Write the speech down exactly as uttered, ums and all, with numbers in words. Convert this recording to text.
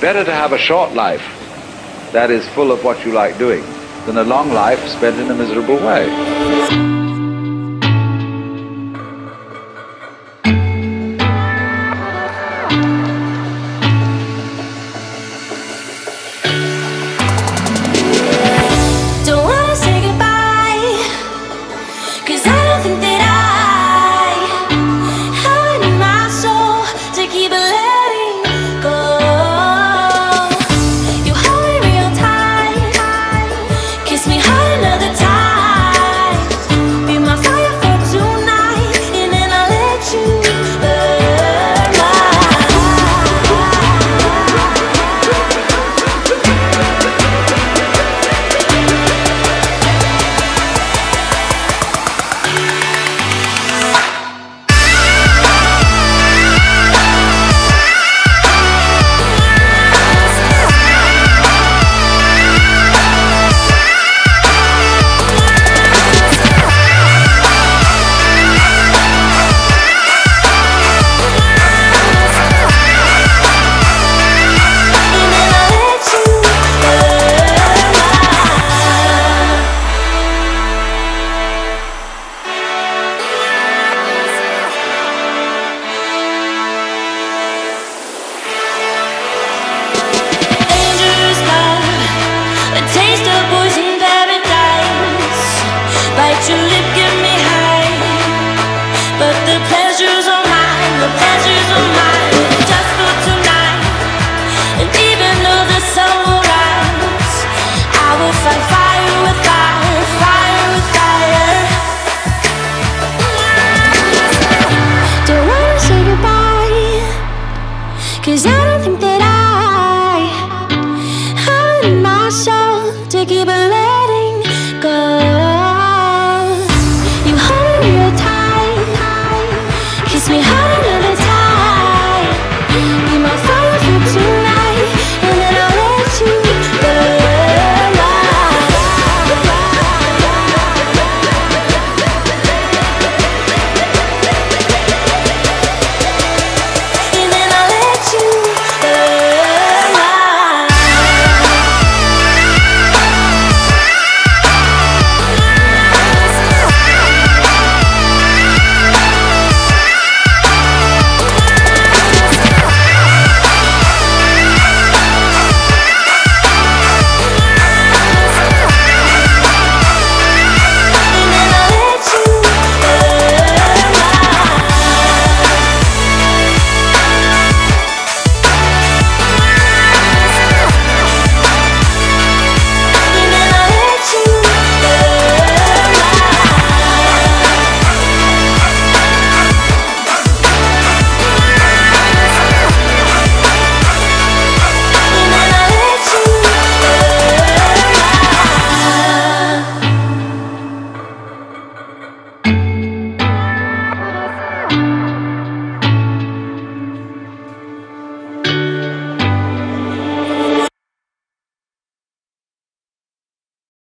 Better to have a short life that is full of what you like doing than a long life spent in a miserable way. Cause I don't think that